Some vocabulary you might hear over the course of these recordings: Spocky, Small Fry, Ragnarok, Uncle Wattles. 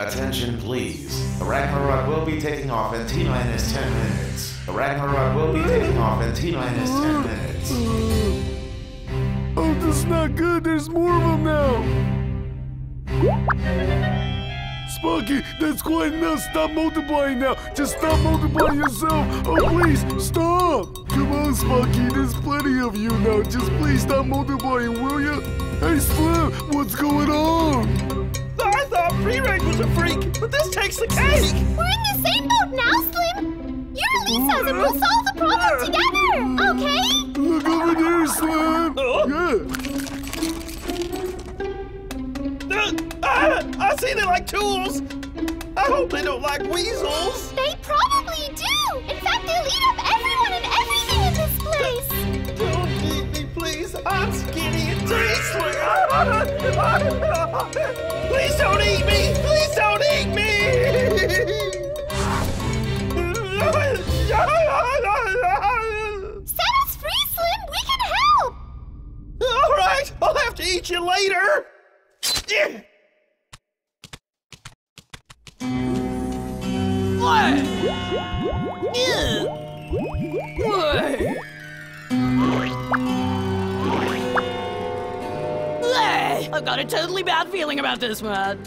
Attention please. The Ragnarok will be taking off in T-minus 10 minutes. The Ragnarok will be taking off in T-minus 10 minutes. Oh, this is not good. There's more of them now. Spocky, that's quite enough. Stop multiplying now. Just stop multiplying yourself. Oh, please, stop. Come on, Spocky. There's plenty of you now. Just please stop multiplying, will you? Hey, Slim, what's going on? Free-Reg was a freak, but this takes the cake! We're in the same boat now, Slim! You're Lisa's and we'll solve the problem together, okay? Look over there, Slim! Yeah. I see they like tools! I hope they don't like weasels! They probably do! In fact, they'll eat up everyone and everything in this place! Don't eat me, please! I'm skinny and tasteless! Please don't eat me! Please don't eat me! Set us free, Slim! We can help! All right! I'll have to eat you later! I've got a totally bad feeling about this one.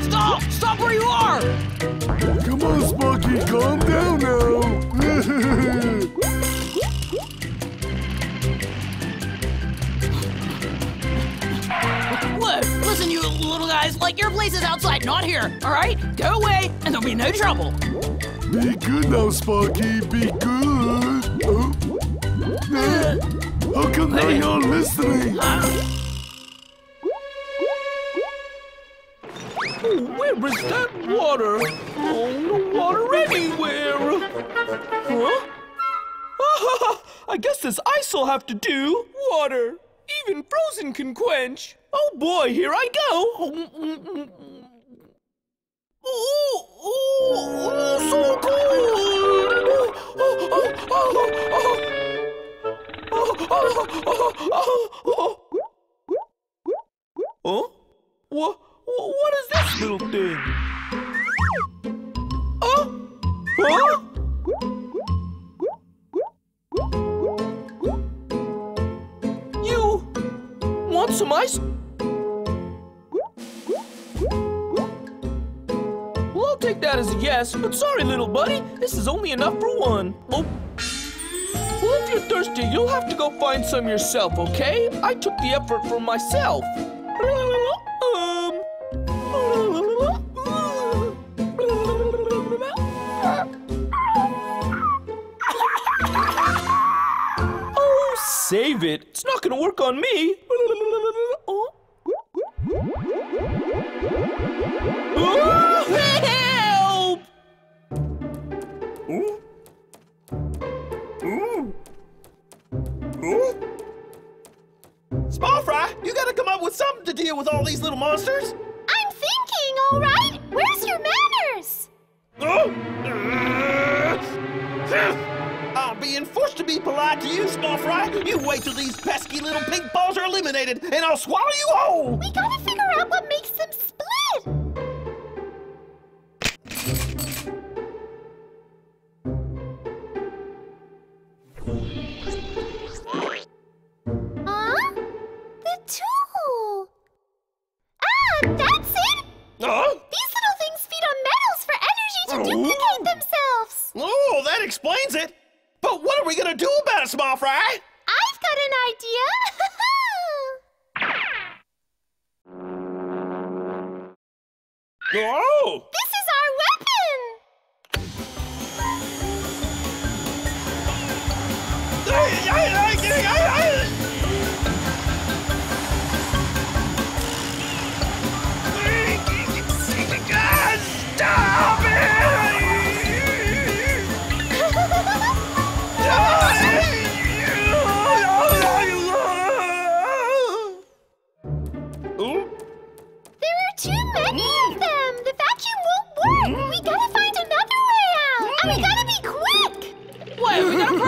Stop! Stop where you are! Come on, Spocky, calm down now. Look, listen, you little guys, like your place is outside, not here, all right? Go away, and there'll be no trouble. Be good now, Spocky. Be good. Oh. How come now you're listening? Oh, where is that water? Oh, no water anywhere. Huh? Ah, I guess this ice will have to do. Water. Even frozen can quench. Oh, boy, here I go. Oh, so cold! Huh? What is this little thing? Huh? You want some ice? Take that as a yes, but sorry, little buddy, this is only enough for one. Oh, well, if you're thirsty, you'll have to go find some yourself, okay? I took the effort for myself. Oh, save it! It's not gonna work on me. Help! Ooh. Ooh. Ooh. Small Fry, you gotta come up with something to deal with all these little monsters. I'm thinking, all right? Where's your manners? I'll be enforced to be polite to you, Small Fry. You wait till these pesky little pink balls are eliminated, and I'll swallow you whole. We gotta figure out what makes them split. Explains it. But what are we gonna do about it, Small Fry? I've got an idea. Oh! This is our weapon. Stop it!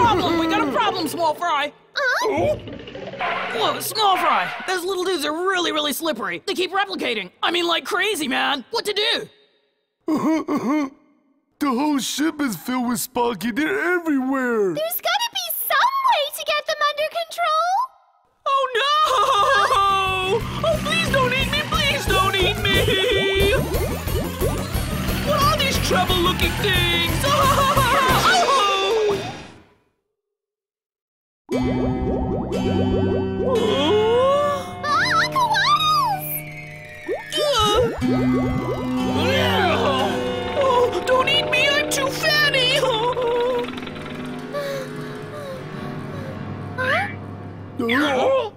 problem! We got a problem, Small Fry! Oh? Whoa, Small Fry! Those little dudes are really slippery. They keep replicating. I mean, like crazy, man! What to do? The whole ship is filled with Sparky. They're everywhere! There's gotta be some way to get them under control! Oh no! Oh, please don't eat me! Please don't eat me! What are these trouble-looking things? Oh! Oh, Uncle Waddles! Oh, don't eat me! I'm too fatty! Oh. Huh? Oh.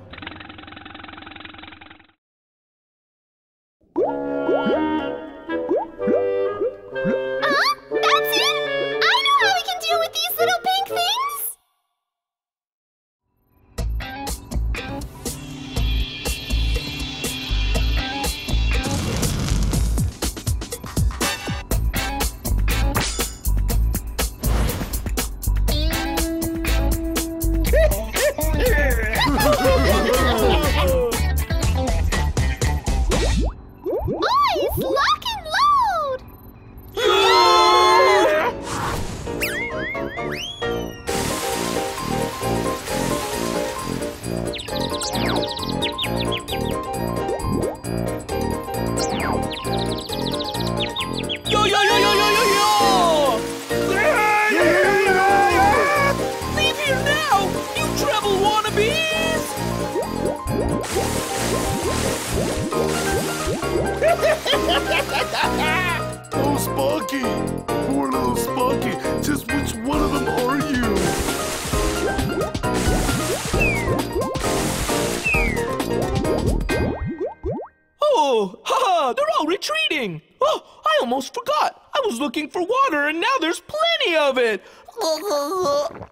Oh, Sparky! Poor little Sparky! Just which one of them are you? Oh! Haha! They're all retreating! Oh! I almost forgot! I was looking for water and now there's plenty of it! Ooh, whoa.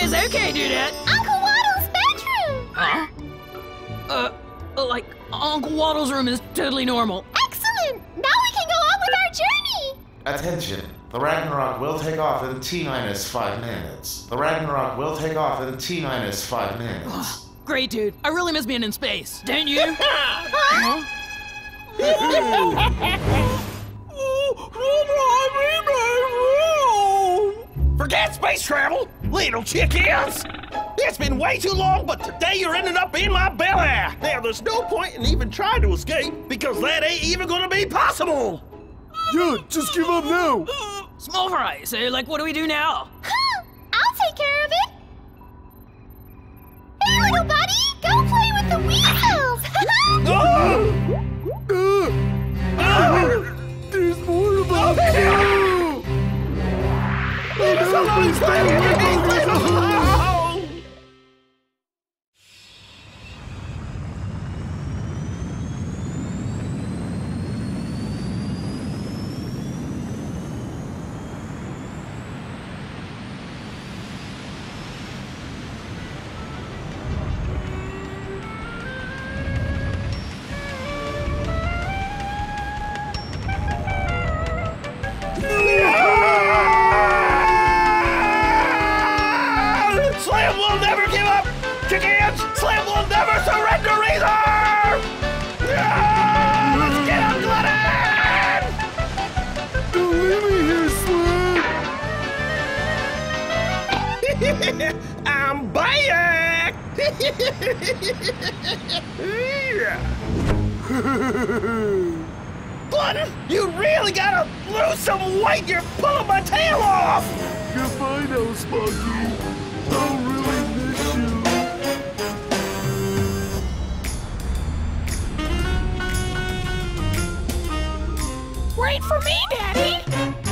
It's okay, Dudette. Uncle Waddles' bedroom! Huh? Like, Uncle Waddles' room is totally normal. Excellent! Now we can go on with our journey! Attention. The Ragnarok will take off in T-minus 5 minutes. The Ragnarok will take off in T-minus 5 minutes. Great, dude. I really miss being in space. Don't you? Huh? Forget space travel, little chickens! It's been way too long, but today you're ending up in my belly! Now, there's no point in even trying to escape, because that ain't even gonna be possible! Yeah, just give up now! Small Fry, so, like, what do we do now? Huh! I'll take care of it! Hey, little buddy! Go play with the weasels! There's more of us! I'm back! Glutton, you really gotta lose some weight. You're pulling my tail off. Goodbye, now, Sparky. I'll really miss you. Wait wait for me, Daddy!